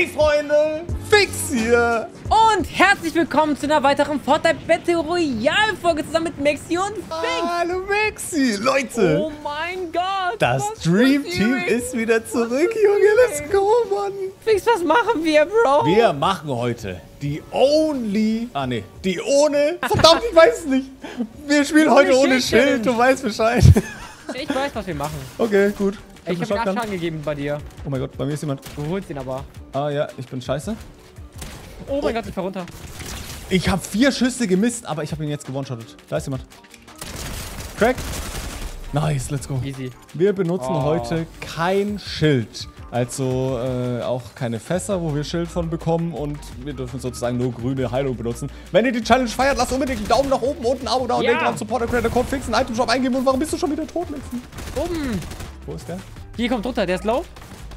Hey Freunde, Fix hier! Und herzlich willkommen zu einer weiteren Fortnite Battle Royale Folge zusammen mit Maxi und Fix! Hallo Maxi! Leute! Oh mein Gott! Das Dream Team ist wieder zurück, Junge! Let's go, Mann! Fix, was machen wir, Bro? Wir machen heute die ohne... Verdammt, ich weiß es nicht! Wir spielen heute ohne Schild, du weißt Bescheid! Ich weiß, was wir machen. Okay, gut. Ich hab 8 Schaden gegeben bei dir. Oh mein Gott, bei mir ist jemand. Du holst ihn aber. Ah ja, ich bin scheiße. Oh mein Gott, ich fahr runter. Ich hab 4 Schüsse gemisst, aber ich hab ihn jetzt gewonshottet. Da ist jemand. Crack. Nice, let's go. Easy. Wir benutzen heute kein Schild. Also auch keine Fässer, wo wir Schild von bekommen. Und wir dürfen sozusagen nur grüne Heilung benutzen. Wenn ihr die Challenge feiert, lasst unbedingt einen Daumen nach oben, unten ein Abo da. Und denkt dran, Supporter Creator Code fixen, Item Shop eingeben. Und warum bist du schon wieder tot, Maxi? Oben. Wo ist der? Hier, kommt runter, der ist low.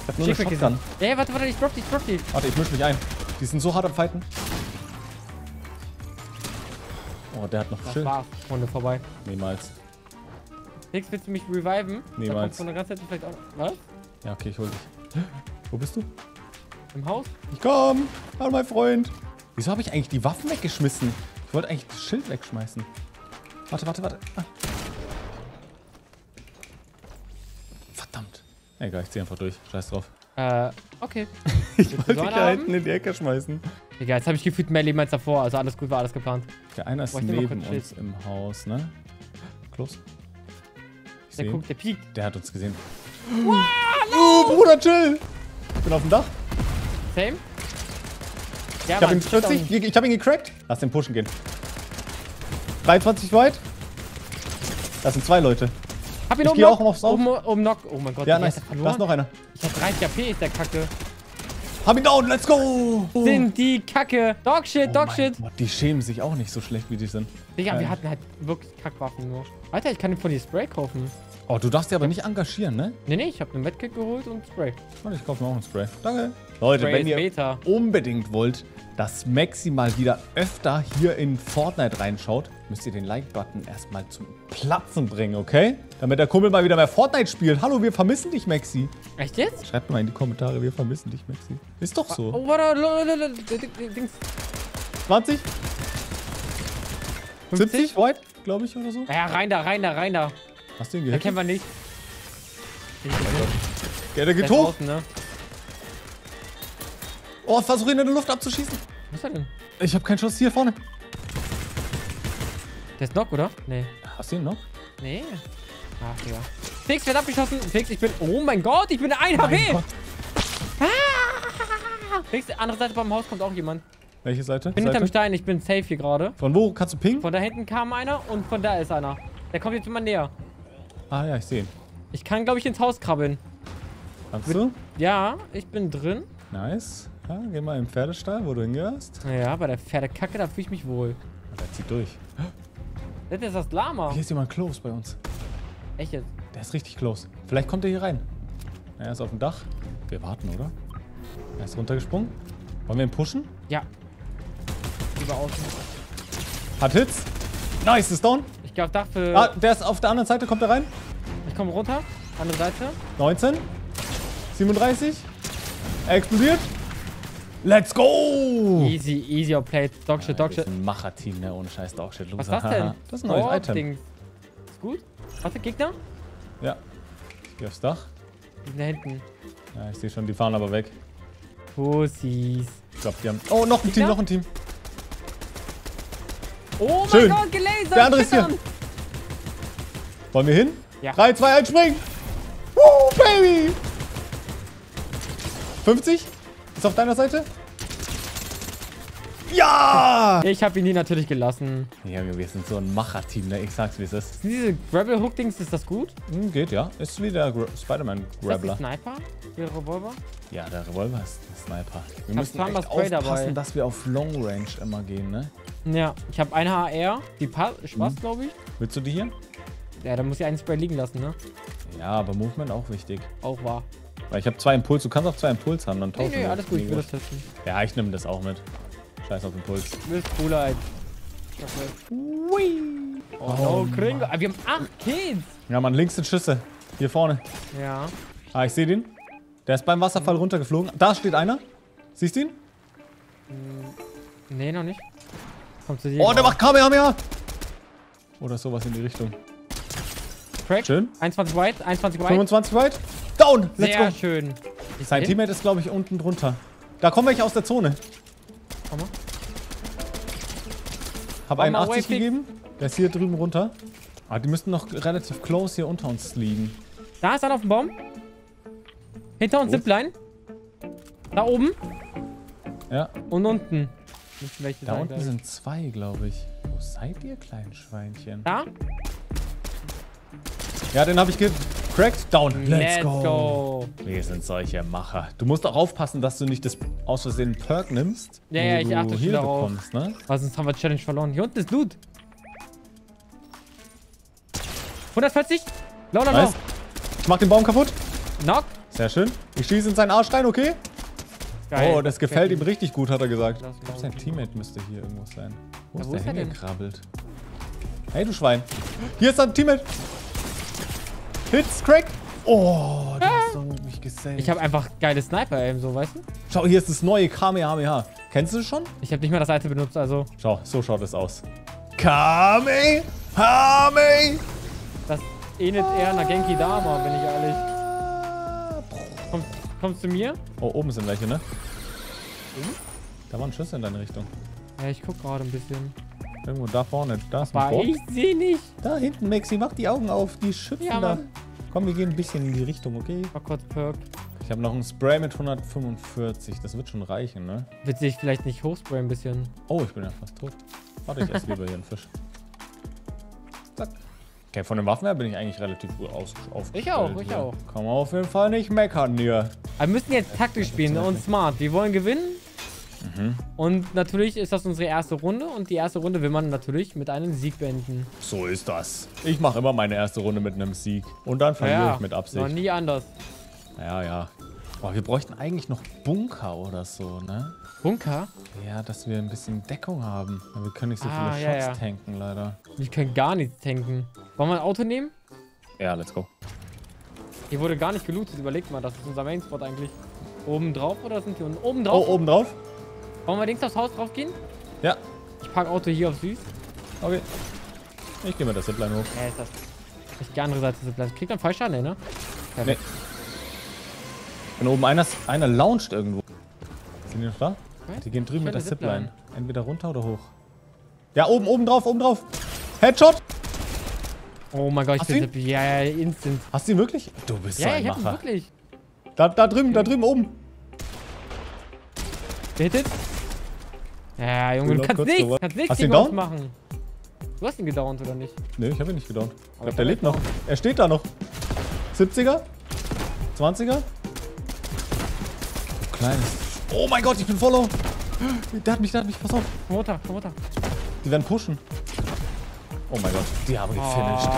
Ich hab nur eine Shotgun. Ey, warte, ich drop die. Warte, ich misch mich ein. Die sind so hart am Fighten. Oh, der hat noch Schild. Das war's, Runde vorbei. Niemals. Nix, willst du mich reviven? Niemals. Von der ganzen Zeit vielleicht auch... Was? Ja, okay, ich hol dich. Wo bist du? Im Haus. Ich komm! Hallo, mein Freund! Wieso habe ich eigentlich die Waffen weggeschmissen? Ich wollte eigentlich das Schild wegschmeißen. Warte. Ah. Verdammt. Egal, ich zieh einfach durch. Scheiß drauf. Okay. Ich wollte dich da hinten in die Ecke schmeißen. Egal, jetzt habe ich gefühlt mehr Leben als davor. Also alles gut, war alles geplant. Okay, einer ist neben uns im Haus, ne? Close. Der guckt, der piekt. Der hat uns gesehen. Wow, Bruder, chill! Ich bin auf dem Dach. Same. Ja, ich hab ihn 40, ich hab ihn gecrackt. Lass den pushen gehen. 23 weit. Das sind 2 Leute. Hab ihn ich geh auch aufs Auge. Oben knock. Oh mein Gott, ja, nice. Da ist noch einer. Ich hab 30 AP, ist der Kacke. Hab ihn down, let's go! Oh. Sind die Kacke. Dogshit, Dogshit. Gott, die schämen sich auch nicht so schlecht, wie die sind. Digga, wir hatten halt wirklich Kackwaffen nur. Alter, ich kann ihm von dir Spray kaufen. Oh, du darfst dir aber nicht engagieren, ne? Nee, ich habe einen Medkit geholt und Spray. Und ich kaufe mir auch einen Spray. Danke. Leute, wenn ihr unbedingt wollt, dass Maxi mal wieder öfter hier in Fortnite reinschaut, müsst ihr den Like-Button erstmal zum Platzen bringen, okay? Damit der Kumpel mal wieder mehr Fortnite spielt. Hallo, wir vermissen dich, Maxi. Echt jetzt? Schreibt mal in die Kommentare, wir vermissen dich, Maxi. Ist doch so. Oh, warte, 20? 70? Weit, glaube ich, oder so? Ja, rein da. Hast du ihn gehört? Den kennen wir nicht. Der geht hoch. Ne? Oh, versuch ihn in der Luft abzuschießen. Was ist er denn? Ich hab keinen Schuss hier vorne. Der ist knock, oder? Nee. Hast du ihn noch? Nee. Ach, ja. Fix, wird abgeschossen. Fix, ich bin... Oh mein Gott, ich bin 1 HP. Ah! Fix, andere Seite beim Haus kommt auch jemand. Welche Seite? Ich bin hinterm Stein, ich bin safe hier gerade. Von wo? Kannst du pingen? Von da hinten kam einer und von da ist einer. Der kommt jetzt immer näher. Ah ja, ich sehe ihn. Ich kann, glaube ich, ins Haus krabbeln. Kannst du? Ja, ich bin drin. Nice. Ja, geh mal im Pferdestall, wo du hingehörst. Ja, bei der Pferdekacke, da fühle ich mich wohl. Der zieht durch. Das ist das Lama. Hier ist jemand close bei uns. Echt jetzt? Der ist richtig close. Vielleicht kommt er hier rein. Er ist auf dem Dach. Wir warten, oder? Er ist runtergesprungen. Wollen wir ihn pushen? Ja. Über außen. Hat Hits. Nice, ist down. Ich gehe auf Dach für... Ah, der ist auf der anderen Seite, kommt er rein? Ich komme runter, andere Seite. 19, 37, er explodiert. Let's go! Easy played. Dogshit, Dogshit. Das ist ein Macher-Team, ne? Ohne scheiß Dogshit. Was ist das denn? Das ist ein neues Item. Ding. Ist gut? Hast du Gegner? Ja. Ich gehe aufs Dach. Die sind da hinten. Ja, ich sehe schon, die fahren aber weg. Pussies. Ich glaube, die haben... Oh, noch ein Gegner? Team, noch ein Team. Oh mein Gott, gelasert! Der andere ist hier. Wollen wir hin? Ja. 3, 2, 1, springen! Woo, baby! 50? Ist auf deiner Seite? Ja! Ich hab ihn hier natürlich gelassen. Ja, wir sind so ein Macher-Team, ne? Ich sag's, wie es ist. Sind diese Gravel-Hook-Dings, ist das gut? Mhm, geht, ja. Ist wie der Spider-Man-Grabbler. Ist das ein Sniper? Der Revolver? Ja, der Revolver ist ein Sniper. Wir müssen echt aufpassen, dass wir auf Long Range immer gehen, ne? Ja, ich habe eine AR, die schwarz, glaube ich. Willst du die hier? Ja, dann muss ich einen Spray liegen lassen, ne? Ja, aber Movement auch wichtig. Auch wahr. Weil ich habe 2 Impuls, du kannst auch 2 Impuls haben, dann tauschen wir. Nee, alles gut, ich will das testen. Ja, ich nehme das auch mit. Scheiß auf Impuls. Du bist cooler als... Ui! Oh, Kringo. Wir haben 8 Kills! Ja, Mann, links sind Schüsse. Hier vorne. Ja. Ah, ich sehe den. Der ist beim Wasserfall runtergeflogen. Da steht einer. Siehst du ihn? Nee, noch nicht. Kommt zu dir. Oh, der macht Kamehameha! Oder sowas in die Richtung. Crack. Schön. 21 wide, 21 wide. 25 wide. Down! Let's go! Sehr schön. Sein Teammate ist, glaube ich, unten drunter. Da kommen welche aus der Zone. Komm mal. Hab einen 80 gegeben. Der ist hier drüben runter. Ah, die müssten noch relativ close hier unter uns liegen. Da ist einer auf dem Baum. Hinter uns Zipline. Da oben. Ja. Und unten. Da unten sind zwei, glaube ich. Wo seid ihr, kleinen Schweinchen? Da? Ja, den habe ich gecrackt. Down. Let's go. Wir sind solche Macher. Du musst auch aufpassen, dass du nicht das aus Versehen Perk nimmst. Ja, ja, ich achte schon darauf. Ne? Weil sonst haben wir Challenge verloren. Hier unten ist Loot. 140. Low, nice. Ich mach den Baum kaputt. Knock. Sehr schön. Ich schieße in seinen Arsch rein, okay? Geil. Oh, das gefällt ihm richtig gut, hat er gesagt. Ich glaube, sein Teammate müsste hier irgendwo sein. Wo ist der hingekrabbelt? Hey, du Schwein. Hier ist dein Teammate. Hits, Crack. Oh, der ist so mich gesaved. Ich habe einfach geile Sniper-Aim, so, weißt du? Schau, hier ist das neue Kamehameha. Kennst du es schon? Ich habe nicht mal das alte benutzt, also. Schau, so schaut es aus. Kamehameha. Das ähnelt eher einer Genki-Dama, bin ich ehrlich. Kommst du mir? Oh, oben sind welche, ne? Mhm. Da waren Schüsse in deine Richtung. Ja, ich guck gerade ein bisschen. Irgendwo da vorne. Da ist ein Bock. Ich sehe nicht. Da hinten, Maxi, mach die Augen auf. Die schützen ja, da. Komm, wir gehen ein bisschen in die Richtung, okay? Mal kurz perkt. Ich habe noch einen Spray mit 145. Das wird schon reichen, ne? Wird sich vielleicht nicht hochsprayen ein bisschen. Oh, ich bin ja fast tot. Warte, ich esse lieber hier einen Fisch. Zack. Okay, von den Waffen her bin ich eigentlich relativ gut aufgestellt. Ich auch. Kann man auf jeden Fall nicht meckern hier. Wir müssen jetzt taktisch spielen und smart. Wir wollen gewinnen. Mhm. Und natürlich ist das unsere erste Runde. Und die erste Runde will man natürlich mit einem Sieg beenden. So ist das. Ich mache immer meine erste Runde mit einem Sieg. Und dann verliere ich mit Absicht. Noch nie anders. Ja, ja. Boah, wir bräuchten eigentlich noch Bunker oder so, ne? Bunker? Ja, dass wir ein bisschen Deckung haben. Wir können nicht so viele Shots tanken, leider. Wir können gar nichts tanken. Wollen wir ein Auto nehmen? Ja, let's go. Hier wurde gar nicht gelootet. Überlegt mal, das ist unser Mainspot eigentlich. Oben drauf oder sind die unten? Oben drauf? Oh, oben drauf. Wollen wir links aufs Haus drauf gehen? Ja. Ich park Auto hier auf süß. Okay. Ich gehe mal das Zipline hoch. Ja, ist das. Ich gehe andere Seite Zipline. Kriegt dann Fallschaden, ne? Perfekt. Nee. Wenn oben einer launcht irgendwo. Sind die noch da? Okay. Die gehen drüben mit der Zipline. Entweder runter oder hoch. Ja, oben drauf. Headshot! Oh mein Gott, ich bin Zippy. Ja, ja, instant. Hast du ihn wirklich? Du bist so ein Macher. Ja, ich hab ihn wirklich. Da drüben, oben. Der hittet. Ja, Junge, du kannst nichts. Hast du ihn down? Machen. Du hast ihn gedownt, oder nicht? Nee, ich habe ihn nicht gedownt. Ich glaube, der lebt noch. Er steht da noch. 70er? 20er? Oh, kleines. Oh mein Gott, ich bin follow. Der hat mich. Pass auf. Komm runter. Die werden pushen. Oh mein Gott, die haben gefinisht.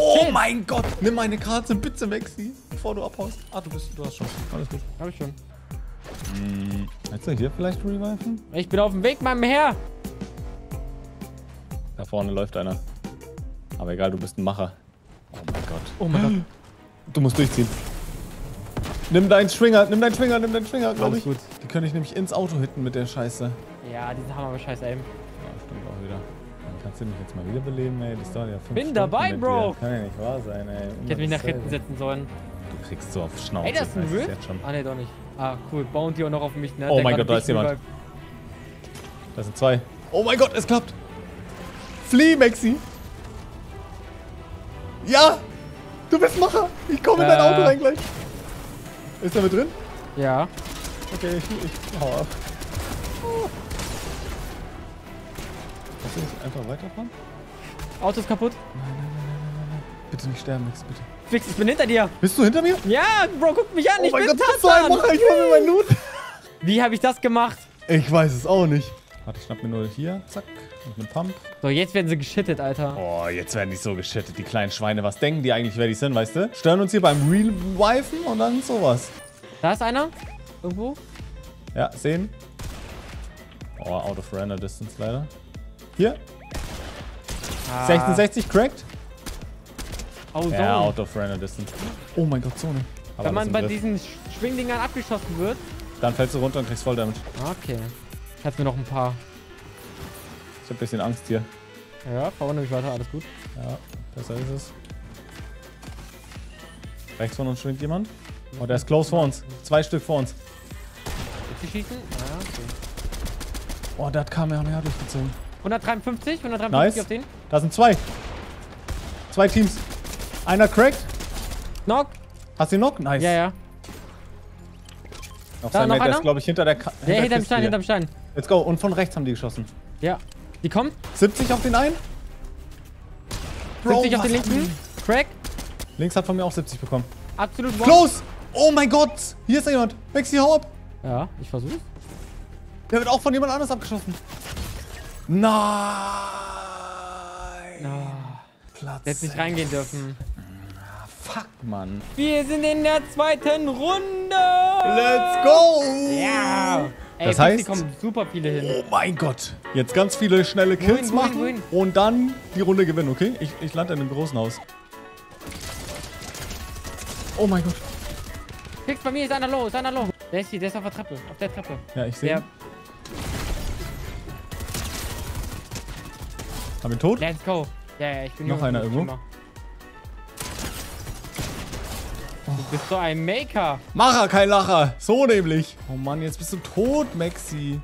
Oh mein Gott. Nimm meine Karte, bitte, Maxi. Bevor du abhaust. Ah, du hast schon. Alles gut. Hab ich schon. Willst du hier vielleicht reviven? Ich bin auf dem Weg, meinem Herr! Da vorne läuft einer. Aber egal, du bist ein Macher. Oh mein Gott. Du musst durchziehen. Nimm deinen Schwinger, glaube ich. Gut. Die können ich nämlich ins Auto hitten mit der Scheiße. Ja, die haben aber scheiße Aim. Ja, stimmt auch wieder. Dann kannst du mich jetzt mal wiederbeleben, ey. Das dauert ja 5 Stunden. Bin dabei, Bro! Dir. Kann ja nicht wahr sein, ey. Ich hätte mich nach hinten setzen sollen. Du kriegst so auf Schnauze. Ey, das ist ein Müll? Ah, ne, doch nicht. Ah, cool. Bounty auch noch auf mich, ne? Oh mein Gott, da ist jemand. Da sind zwei. Oh mein Gott, es klappt. Flieh, Maxi. Ja, du bist Macher. Ich komme in dein Auto rein gleich. Ist der mit drin? Ja. Okay, ich hau ab. Kannst du jetzt einfach weiterfahren? Auto ist kaputt. Nein. Bitte nicht sterben, Maxi, bitte. Fix, ich bin hinter dir. Bist du hinter mir? Ja, Bro, guck mich an. Oh, ich bin Gott, Tarzan. So ich hol mir meinen Loot. Wie habe ich das gemacht? Ich weiß es auch nicht. Warte, ich schnapp mir nur hier. Zack. Mit einem Pump. So, jetzt werden sie geschittet, Alter. Oh, jetzt werden die so geschittet, die kleinen Schweine. Was denken die eigentlich, wer die sind, weißt du? Stören uns hier beim Real-Wifen und dann sowas. Da ist einer. Irgendwo. Ja, sehen. Oh, out of render distance leider. Hier. 1660 cracked. Oh, ja, out of render distance. Oh mein Gott, Zone. Aber wenn man bei diesen Schwingdingern abgeschossen wird, Dann fällst du runter und kriegst voll Damage. Okay. Ich hab mir noch ein paar. Ich hab ein bisschen Angst hier. Ja, fahr nämlich weiter, alles gut. Ja, besser ist es. Rechts von uns schwingt jemand. Oh, der ist close vor uns. 2 Stück vor uns. Willst du schießen? Ja, okay. Oh, der hat Kamehameha durchgezogen. 153, 153 nice. Auf den. Da sind 2. 2 Teams. Einer crackt. Knock. Hast du ihn knock? Nice. Ja, ja. Auf da, noch einer? Der ist, glaube ich, hinter der Kiste. Der hinter dem Stein, hinter dem Stein. Let's go. Und von rechts haben die geschossen. Ja. Die kommen. 70 auf den einen. Bro, 70 auf den linken. Crack. Links hat von mir auch 70 bekommen. Absolut warm. Close! Oh mein Gott! Hier ist da jemand. Maxi, hau ab! Ja, ich versuche. Der wird auch von jemand anders abgeschossen. Nein! Oh. Platz. Der hätte nicht reingehen dürfen. Fuck, Mann. Wir sind in der 2. Runde! Let's go! Ja! Ey, das heißt, hier kommen super viele hin. Oh mein Gott. Jetzt ganz viele schnelle Kills machen und dann die Runde gewinnen, okay? Ich lande in einem großen Haus. Oh mein Gott. Fix, bei mir ist einer low, ist einer low. Der ist hier, der ist auf der Treppe, auf der Treppe. Ja, ich sehe ihn. Haben wir ihn tot? Let's go. Ja, ja, ich bin noch einer irgendwo. Du bist so ein Maker. Macher, kein Lacher. So nämlich. Oh Mann, jetzt bist du tot, Maxi.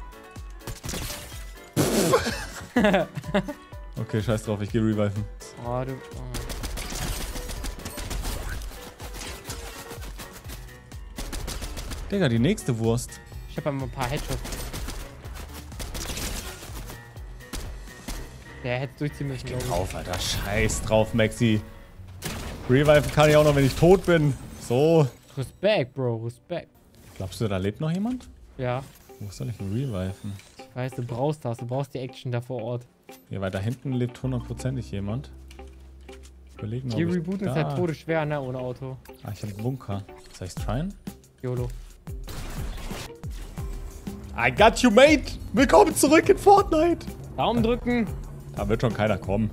Okay, scheiß drauf, ich gehe reviven. Oh, du... Oh. Digga, die nächste Wurst. Ich hab einmal ein paar Headshots. Der hätte durchziehen müssen. Ich geh drauf, Alter. Scheiß drauf, Maxi. Reviven kann ich auch noch, wenn ich tot bin. So. Respekt, Bro, Respekt. Glaubst du, da lebt noch jemand? Ja. Wo soll ich denn reviven? Ich weiß, du brauchst das. Du brauchst die Action da vor Ort. Ja, weil da hinten lebt hundertprozentig jemand. Überlegen wir mal. Die rebooten ist halt todeschwer, ne? Ohne Auto. Ah, ich hab einen Bunker. Soll ich's tryen? YOLO. I got you, mate! Willkommen zurück in Fortnite! Daumen drücken! Da wird schon keiner kommen.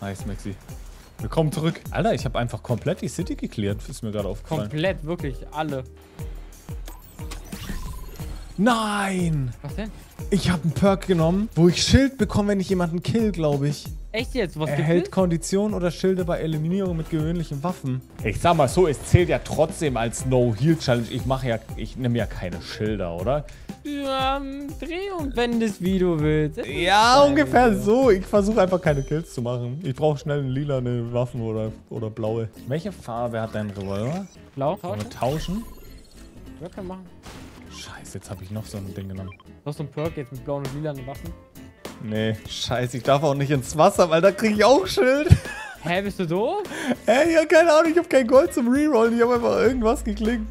Nice, Maxi. Willkommen zurück. Alter, ich habe einfach komplett die City geklärt. Ist mir gerade aufgefallen. Komplett, wirklich. Alle. Nein! Was denn? Ich habe einen Perk genommen, wo ich Schild bekomme, wenn ich jemanden kill, glaube ich. Echt jetzt? Was erhält Kondition oder Schilde bei Eliminierung mit gewöhnlichen Waffen. Ich sag mal so, es zählt ja trotzdem als No-Heal-Challenge. Ich nehme ja keine Schilder, oder? Ja, dreh und wend es, wie du willst. Ja, ungefähr so. Ich versuche einfach keine Kills zu machen. Ich brauche schnell eine lila Waffen oder blaue. Welche Farbe hat dein Revolver? Blau. Tauschen? Tauschen? Ja, können wir machen. Scheiße, jetzt habe ich noch so ein Ding genommen. Noch so ein Perk jetzt mit blauen und lilanen Waffen? Nee. Scheiße, ich darf auch nicht ins Wasser, weil da kriege ich auch Schild. Hä, bist du doof? Ey, ja, keine Ahnung, ich habe kein Gold zum Rerollen. Ich habe einfach irgendwas geklickt.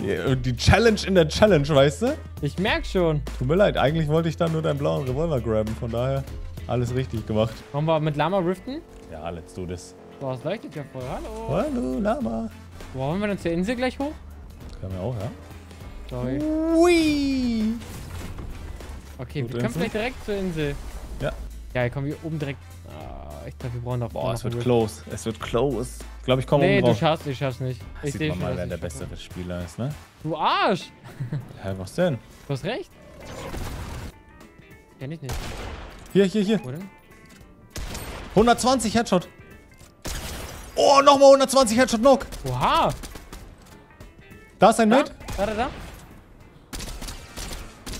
Die Challenge in der Challenge, weißt du? Ich merk schon. Tut mir leid, eigentlich wollte ich dann nur deinen blauen Revolver grabben, von daher alles richtig gemacht. Wollen wir mit Lama riften? Ja, let's do this. Boah, das leuchtet ja voll. Hallo. Hallo, Lama. Boah, wollen wir dann zur Insel gleich hoch? Das können wir auch, ja. Sorry. Ui. Okay, gut, wir können vielleicht direkt zur Insel. Ja. Ja, hier kommen wir oben direkt. Ich glaube, wir brauchen noch... Boah, es wird close. Es wird close. Ich glaube, ich komme oben drauf. Nee, ich schaff's nicht. Ich sehe schon, mal, wer der bessere Spieler ist, ne? Du Arsch! Hä, ja, was denn? Du hast recht. Kenn ich nicht. Hier, hier, hier. Wo denn? 120 Headshot. Oh, nochmal 120 Headshot Knock. Oha. Da ist ein Mate. Da, da, da.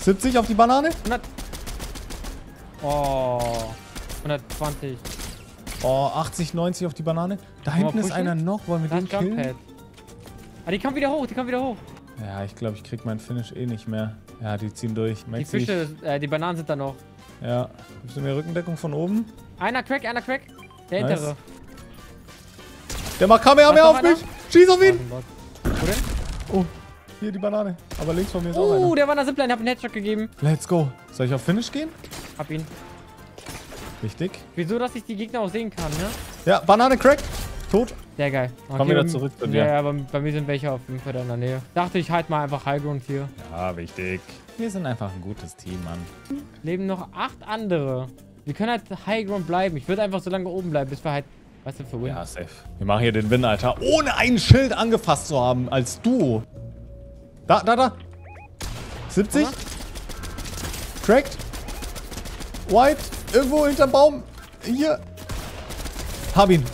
70 auf die Banane. 100. Oh. 120. Oh, 80, 90 auf die Banane. Da hinten ist einer noch. Wollen wir den killen? Ah, die kommen wieder hoch, die kommen wieder hoch. Ja, ich glaube, ich krieg meinen Finish eh nicht mehr. Ja, die ziehen durch. Die Fische, die Bananen sind da noch. Ja. Gibst du mir Rückendeckung von oben? Einer Crack, einer Crack. Der hintere. Der macht Kamehameha auf mich. Schieß auf ihn. Wo denn? Oh, hier die Banane. Aber links von mir ist auch einer. Der war in der Zipline. Ich hab einen Headshot gegeben. Let's go. Soll ich auf Finish gehen? Hab ihn. Wichtig. Wieso, dass ich die Gegner auch sehen kann, ne? Ja, Banane crack. Tot. Sehr geil. Okay, komm wieder zurück zu dir. Ja, aber bei mir sind welche auf jeden Fall in der Nähe. Dachte ich, halt mal einfach Highground hier. Ja, wichtig. Wir sind einfach ein gutes Team, Mann. Leben noch 8 andere. Wir können halt Highground bleiben. Ich würde einfach so lange oben bleiben, bis wir halt... Was denn für Win? Ja, safe. Wir machen hier den Win, Alter. Ohne ein Schild angefasst zu haben, als Duo. Da. 70. Cracked. White. Irgendwo hinterm Baum. Hier. Hab ihn.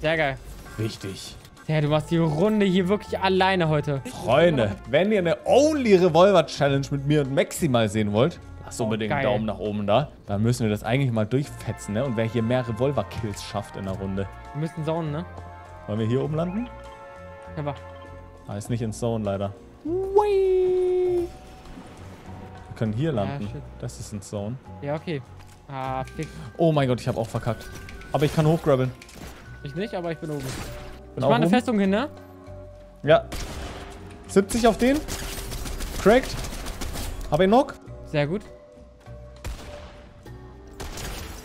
Sehr geil. Richtig. Ja, du machst die Runde hier wirklich alleine heute. Freunde, wenn ihr eine Only-Revolver-Challenge mit mir und Maxi mal sehen wollt, lasst unbedingt einen Daumen nach oben da. Dann müssen wir das eigentlich mal durchfetzen, ne? Und wer hier mehr Revolver-Kills schafft in der Runde. Wir müssen zonen, ne? Wollen wir hier oben landen? Aber. Ah, ist nicht in Zone, leider. Whee! Wir können hier landen. Ja, das ist in Zone. Ja, okay. Ah, fick. Oh mein Gott, ich habe auch verkackt. Aber ich kann hochgrabbeln. Ich nicht, aber ich bin oben. Ich mach eine Festung hin, ne? Ja. 70 auf den. Cracked. Hab ihn knock. Sehr gut.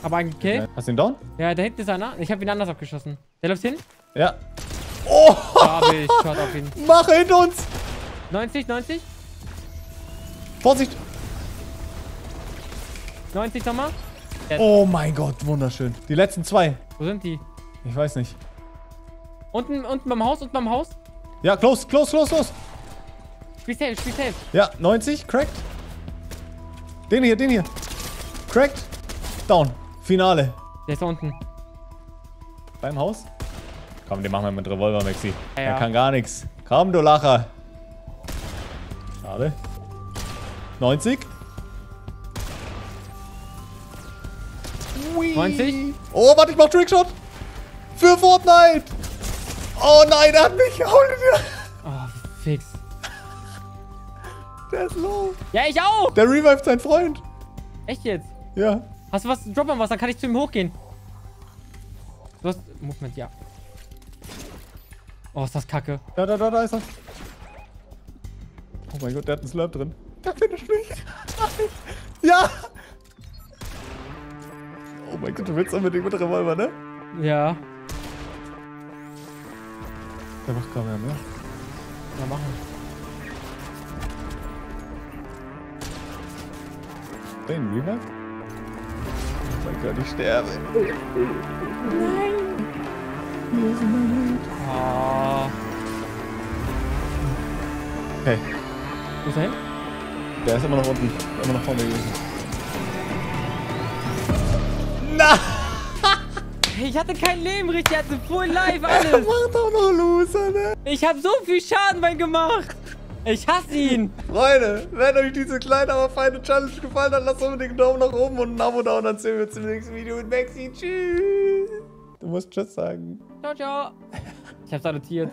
Aber ein Kill. Hast du ihn down? Ja, da hinten ist einer. Ich hab ihn anders abgeschossen. Der läuft hin? Ja. Oh! Da hab ich Shot auf ihn. Mach hinter uns! 90, 90. Vorsicht! 90 nochmal. Jetzt. Oh mein Gott, wunderschön. Die letzten zwei. Wo sind die? Ich weiß nicht. Unten beim Haus, unten beim Haus. Ja, close. Spiel safe. Ja, 90, cracked. Den hier. Cracked. Down. Finale. Der ist da unten. Beim Haus? Komm, den machen wir mit Revolver, Maxi. Ja, ja. Der kann gar nichts. Komm, du Lacher. Schade. 90. 90. Oh, warte, ich mach Trickshot. Für Fortnite. Oh nein, er hat mich. Oh, fix. Der ist low. Ja, ich auch. Der revived seinen Freund. Echt jetzt? Ja. Hast du was? Drop an was, dann kann ich zu ihm hochgehen. Du hast Movement, ja. Oh, ist das kacke. Da ist er. Oh mein Gott, der hat einen Slurp drin. Da finish mich. Ja. Oh mein Gott, du willst unbedingt mit Revolver, ne? Ja. Der macht gar mehr. Ja, machen. Den Revive? Oh mein Gott, ich sterbe. Nein! Hier ist mein Hut. Hey. Wo ist er hin? Der ist immer noch unten. Immer noch vorne gewesen. Na! Ich hatte kein Leben richtig, ich hatte full life alles. Er macht auch noch Loser, ne? Ich hab so viel Schaden bei ihm gemacht. Ich hasse ihn. Freunde, wenn euch diese kleine, aber feine Challenge gefallen hat, lasst unbedingt einen Daumen nach oben und ein Abo da. Und dann sehen wir uns im nächsten Video mit Maxi. Tschüss. Du musst Tschüss sagen. Ciao, ciao. Ich hab's adoptiert.